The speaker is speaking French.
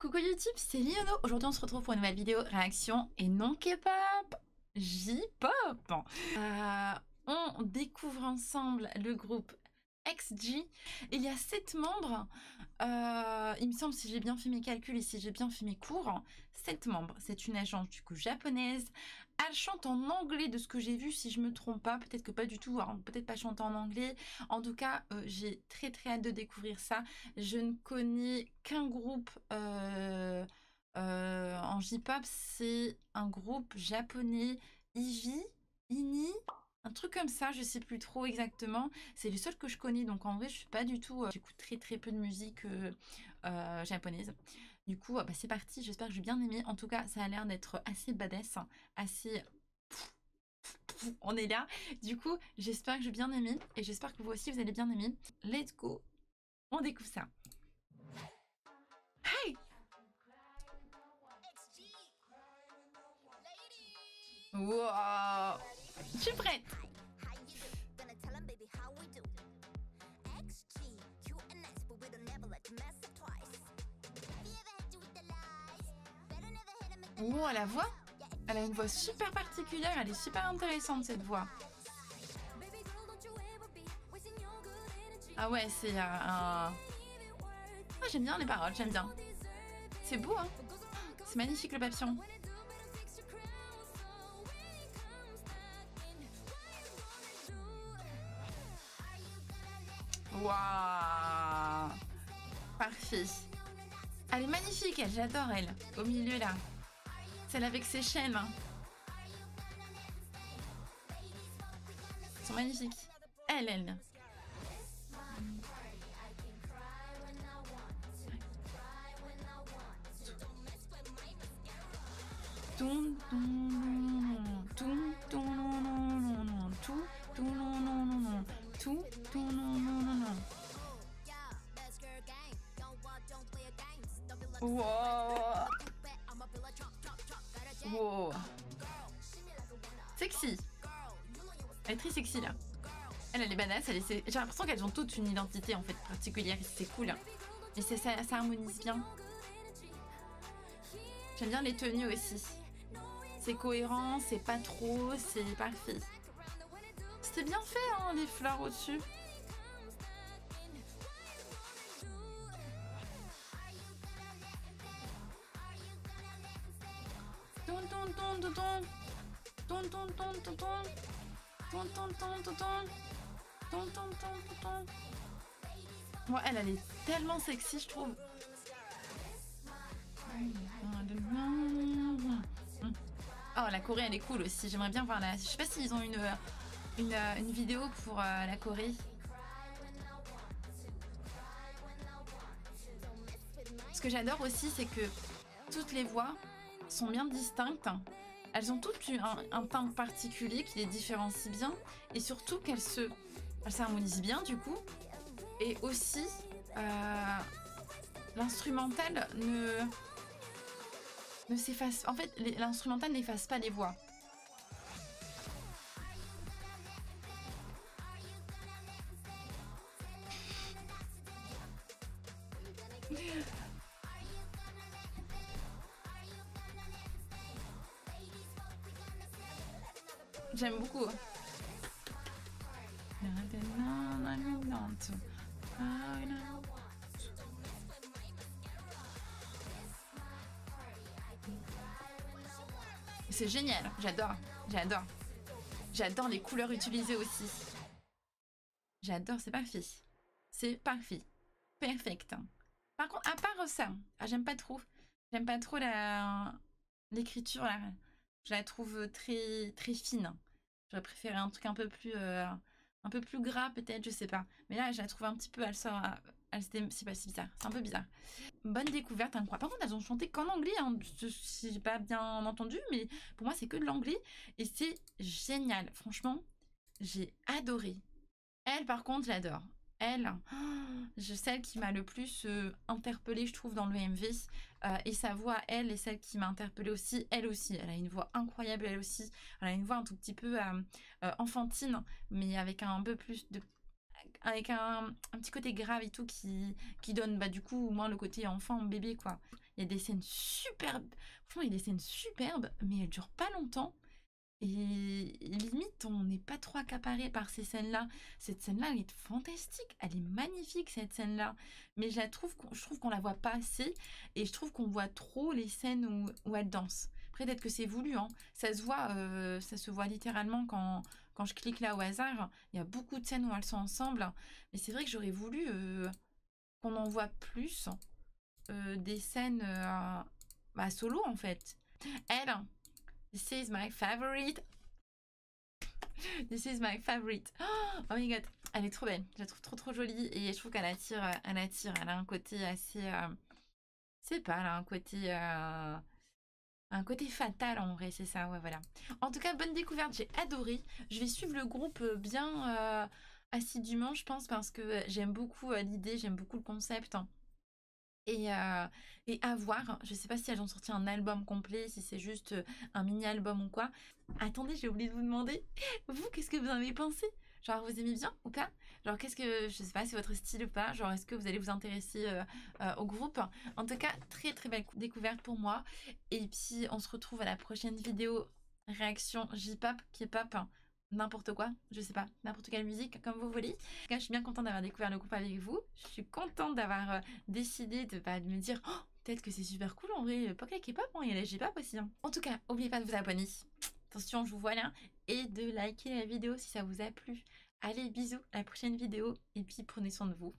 Coucou YouTube, c'est Linono. Aujourd'hui on se retrouve pour une nouvelle vidéo réaction et non K-pop, J-pop. On découvre ensemble le groupe XG. Il y a 7 membres, il me semble, si j'ai bien fait mes calculs et si j'ai bien fait mes cours, 7 membres. C'est une agence du coup japonaise. Elle chante en anglais de ce que j'ai vu, si je me trompe pas, peut-être que pas du tout, hein. Peut-être pas chanter en anglais. En tout cas, j'ai très hâte de découvrir ça. Je ne connais qu'un groupe en J-pop, c'est un groupe japonais, INI, un truc comme ça, je sais plus trop exactement. C'est le seul que je connais, donc en vrai, je suis pas du tout. J'écoute très peu de musique japonaise. Du coup, bah, c'est parti. J'espère que j'ai bien aimé. En tout cas, ça a l'air d'être assez badass, hein, assez. On est là. Du coup, j'espère que j'ai bien aimé et j'espère que vous aussi vous allez bien aimer. Let's go. On découvre ça. Hey. Wow. Je suis prête. Oh, la voix. Elle a une voix super particulière, elle est super intéressante cette voix. Ah ouais, c'est un... Oh, j'aime bien les paroles, j'aime bien. C'est beau, hein. C'est magnifique le papillon. Waouh, parfait. Elle est magnifique, elle, j'adore elle. Au milieu là, celle avec ses chaînes. Elles sont magnifiques. Elle. Wow. Wow. Sexy. Elle est très sexy là. Elle est badass, j'ai l'impression qu'elles ont toutes une identité en fait particulière, c'est cool. Et ça harmonise bien. J'aime bien les tenues aussi. C'est cohérent, c'est pas trop, c'est parfait. C'était bien fait hein, les fleurs au-dessus. Bon, elle est tellement sexy, je trouve. Oh, la Corée, elle est cool aussi. J'aimerais bien voir la... Je sais pas s'ils ont une vidéo pour la Corée. Ce que j'adore aussi, c'est que toutes les voix sont bien distinctes. Elles ont toutes un teint particulier qui les différencie bien et surtout qu'elles s'harmonisent bien du coup. Et aussi, l'instrumental ne s'efface... En fait, l'instrumental n'efface pas les voix. J'aime beaucoup. C'est génial, j'adore les couleurs utilisées aussi. J'adore, c'est parfait. C'est parfait. Perfect. Par contre, à part ça, ah, j'aime pas trop l'écriture là. Je la trouve très fine. J'aurais préféré un truc un peu plus gras peut-être, je sais pas. Mais là, je la trouve un petit peu, c'est pas si bizarre, c'est un peu bizarre. Bonne découverte, hein, quoi. Par contre, elles ont chanté qu'en anglais, hein, si j'ai pas bien entendu, mais pour moi, c'est que de l'anglais. Et c'est génial, franchement, j'ai adoré. Elle, par contre, j'adore. Elle, celle qui m'a le plus interpellée, je trouve, dans le MV. Et sa voix, elle, est celle qui m'a interpellée aussi. Elle aussi, elle a une voix incroyable, elle aussi. Elle a une voix un tout petit peu enfantine, mais avec un peu plus de... Avec un petit côté grave et tout qui donne, bah, du coup, au moins le côté enfant, bébé, quoi. Il y a des scènes superbes. Franchement, il y a des scènes superbes, mais elles ne durent pas longtemps. Et limite, on n'est pas trop accaparé par ces scènes-là. Cette scène-là, elle est fantastique. Elle est magnifique, cette scène-là. Mais je trouve qu'on la voit pas assez. Et je trouve qu'on voit trop les scènes où elle danse. Après, peut-être que c'est voulu, hein. Ça se voit, littéralement quand je clique là au hasard. Il y a beaucoup de scènes où elles sont ensemble. Mais c'est vrai que j'aurais voulu qu'on en voit plus. Des scènes solo, en fait. Elle... This is my favorite. This is my favorite. Oh my god, elle est trop belle. Je la trouve trop jolie et je trouve qu'elle attire, Elle a un côté assez, c'est pas, elle a un côté fatal en vrai, c'est ça. Ouais, voilà. En tout cas, bonne découverte. J'ai adoré. Je vais suivre le groupe bien assidûment, je pense, parce que j'aime beaucoup l'idée, j'aime beaucoup le concept. Et à voir, je sais pas si elles ont sorti un album complet, si c'est juste un mini-album ou quoi. Attendez, j'ai oublié de vous demander, vous, qu'est-ce que vous en avez pensé? Genre, vous aimez bien ou pas? Genre, qu'est-ce que, je sais pas, c'est votre style ou pas? Genre, est-ce que vous allez vous intéresser au groupe? En tout cas, très belle découverte pour moi. Et puis, on se retrouve à la prochaine vidéo réaction J-pop, K-pop, n'importe quoi, je sais pas, n'importe quelle musique, comme vous voulez. En tout cas, je suis bien contente d'avoir découvert le groupe avec vous. Je suis contente d'avoir décidé de me dire oh, peut-être que c'est super cool en vrai, pas que la K-pop, il y a la J-pop aussi. Hein. En tout cas, n'oubliez pas de vous abonner. Attention, je vous vois là. Et de liker la vidéo si ça vous a plu. Allez, bisous, à la prochaine vidéo. Et puis, prenez soin de vous.